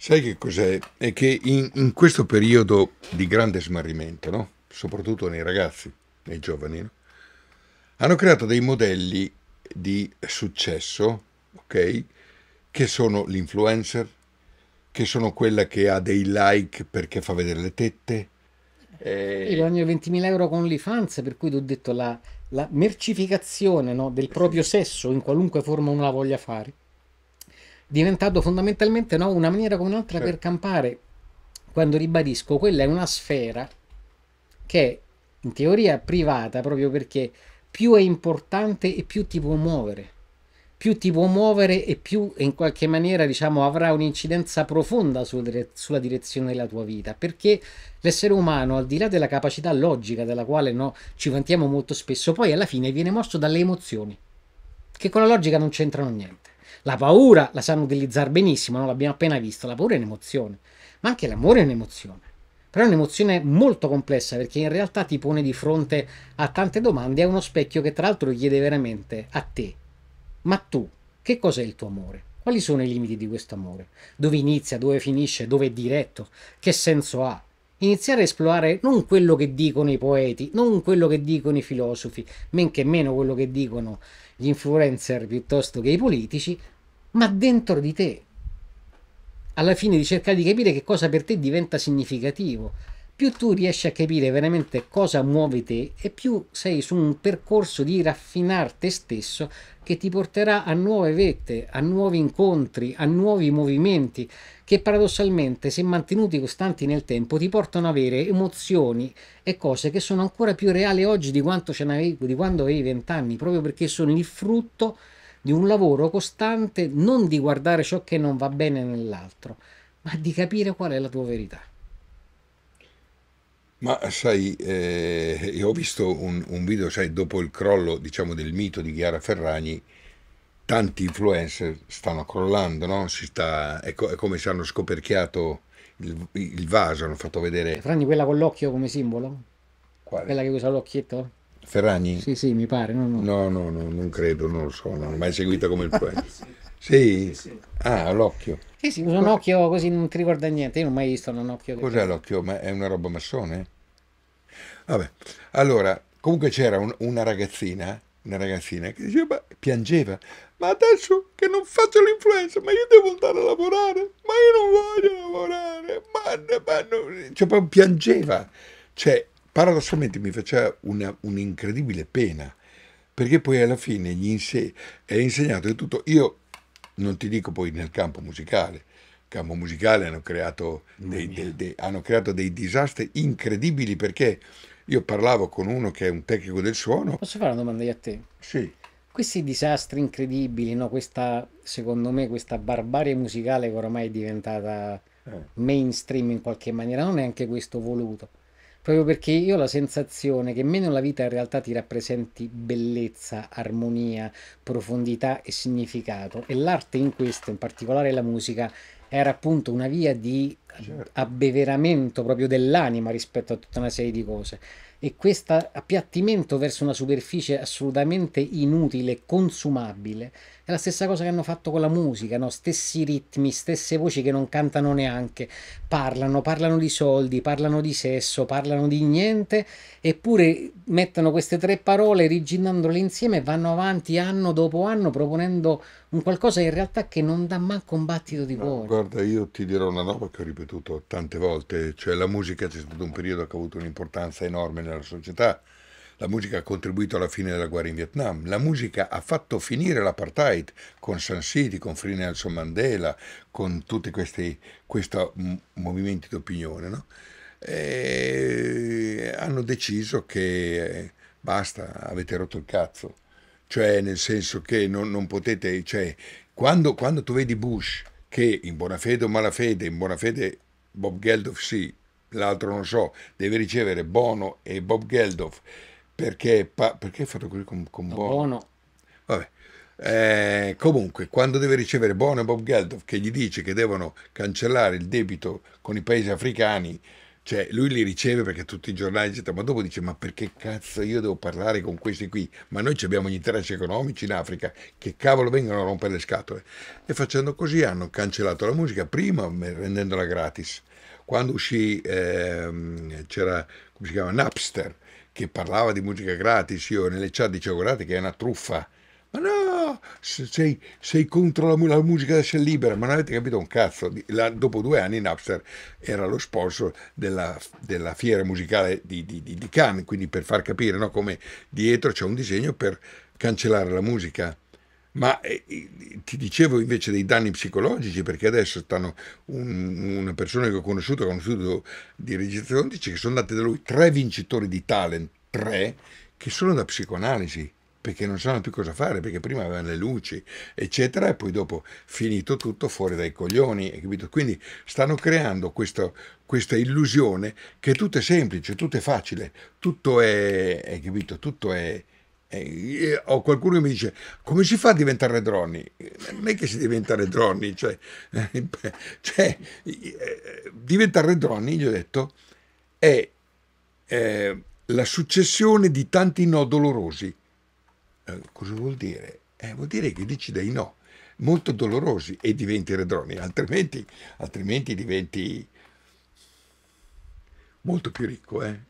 Sai che cos'è? È che in questo periodo di grande smarrimento, no? Soprattutto nei ragazzi, nei giovani, no? Hanno creato dei modelli di successo, ok? Che sono l'influencer, che sono quella che ha dei like perché fa vedere le tette. Guadagno 20.000 euro con OnlyFans, per cui ti ho detto la mercificazione, no, del proprio sesso in qualunque forma uno la voglia fare, diventato fondamentalmente, no, una maniera come un'altra per campare, quando ribadisco quella è una sfera che è in teoria privata proprio perché più è importante e più ti può muovere, e più in qualche maniera, diciamo, avrà un'incidenza profonda sulla direzione della tua vita, perché l'essere umano, al di là della capacità logica della quale, no, ci vantiamo molto spesso, poi alla fine viene mosso dalle emozioni che con la logica non c'entrano niente. La paura la sanno utilizzare benissimo, no? L'abbiamo appena visto, la paura è un'emozione, ma anche l'amore è un'emozione, però è un'emozione molto complessa, perché in realtà ti pone di fronte a tante domande, a uno specchio che tra l'altro chiede veramente a te: ma tu, che cos'è il tuo amore? Quali sono i limiti di questo amore? Dove inizia, dove finisce, dove è diretto? Che senso ha? Iniziare a esplorare non quello che dicono i poeti, non quello che dicono i filosofi, men che meno quello che dicono gli influencer piuttosto che i politici, ma dentro di te. Alla fine di cercare di capire che cosa per te diventa significativo. Più tu riesci a capire veramente cosa muove te, e più sei su un percorso di raffinar te stesso che ti porterà a nuove vette, a nuovi incontri, a nuovi movimenti che paradossalmente, se mantenuti costanti nel tempo, ti portano ad avere emozioni e cose che sono ancora più reali oggi di quanto ce n'avevi di quando avevi 20 anni, proprio perché sono il frutto di un lavoro costante, non di guardare ciò che non va bene nell'altro, ma di capire qual è la tua verità. Ma sai, io ho visto un video, sai, dopo il crollo, diciamo, del mito di Chiara Ferragni, tanti influencer stanno crollando, no? È come se hanno scoperchiato il vaso, hanno fatto vedere... Ferragni, quella con l'occhio come simbolo? Quale? Quella che usa l'occhietto? Ferragni? Sì, sì, mi pare, no, non credo, non lo so, non l'ho mai seguita come influencer. Sì? Ah, l'occhio. Sì, sì, usa un occhio così, non ti ricorda niente, io non ho mai visto un occhio. Cos'è l'occhio? Ma è una roba massone? Vabbè, allora, comunque c'era una ragazzina che diceva, piangeva, ma adesso che non faccio l'influencer, ma io devo andare a lavorare, ma io non voglio lavorare, cioè proprio piangeva, cioè paradossalmente mi faceva un'incredibile pena, perché poi alla fine è insegnato di tutto. Io non ti dico poi nel campo musicale. Il campo musicale hanno creato dei disastri incredibili, perché io parlavo con uno che è un tecnico del suono. Posso fare una domanda io a te? Sì. Questi disastri incredibili, no? Secondo me questa barbarie musicale che oramai è diventata mainstream in qualche maniera, non è anche questo voluto? Proprio perché io ho la sensazione che meno la vita in realtà ti rappresenti bellezza, armonia, profondità e significato, e l'arte in questo, in particolare la musica, era appunto una via di abbeveramento proprio dell'anima rispetto a tutta una serie di cose, e questo appiattimento verso una superficie assolutamente inutile, consumabile, è la stessa cosa che hanno fatto con la musica, no? Stessi ritmi, stesse voci che non cantano neanche, parlano di soldi, parlano di sesso, parlano di niente, eppure mettono queste tre parole, rigidandole insieme, e vanno avanti anno dopo anno proponendo un qualcosa in realtà che non dà manco un battito di cuore. Guarda, io ti dirò una roba che ho ripetuto tante volte, cioè la musica, c'è stato un periodo che ha avuto un'importanza enorme nella società, la musica ha contribuito alla fine della guerra in Vietnam, la musica ha fatto finire l'apartheid con Sun City, con Free Nelson Mandela, con tutti questi movimenti d'opinione, no? E hanno deciso che basta, avete rotto il cazzo, cioè nel senso che non potete, cioè quando tu vedi Bush, che in buona fede o malafede, in buona fede Bob Geldof sì, l'altro non so, deve ricevere Bono e Bob Geldof perché ha fatto così con Bono? Vabbè. Comunque, quando deve ricevere Bono e Bob Geldof, che gli dice che devono cancellare il debito con i paesi africani, Cioè, lui li riceve perché tutti i giornali, eccetera, ma dopo dice: ma perché cazzo io devo parlare con questi qui? Ma noi abbiamo gli interessi economici in Africa, che cavolo vengono a rompere le scatole? E facendo così hanno cancellato la musica, prima rendendola gratis. Quando uscì, c'era, come si chiama, Napster, che parlava di musica gratis, io nelle chat dicevo: guardate che è una truffa. Ma no, sei contro la musica da essere libera, ma non avete capito un cazzo. Dopo 2 anni Napster era lo sponsor della fiera musicale di Cannes, quindi per far capire, no, come dietro c'è un disegno per cancellare la musica. Ma ti dicevo invece dei danni psicologici, perché adesso stanno una persona che ho conosciuto con uno studio di registrazione dice che sono andati da lui 3 vincitori di talent, 3 che sono da psicoanalisi, perché non sanno più cosa fare, perché prima avevano le luci, eccetera, e poi dopo finito tutto fuori dai coglioni, capito? Quindi stanno creando questa illusione che tutto è semplice, tutto è facile, tutto è capito, tutto è... Ho qualcuno che mi dice: come si fa a diventare Red Ronnie? Non è che si diventa Red Ronnie, diventare Red Ronnie, gli ho detto, è la successione di tanti no dolorosi. Cosa vuol dire? Vuol dire che dici dei no molto dolorosi e diventi Red Ronnie, altrimenti diventi molto più ricco.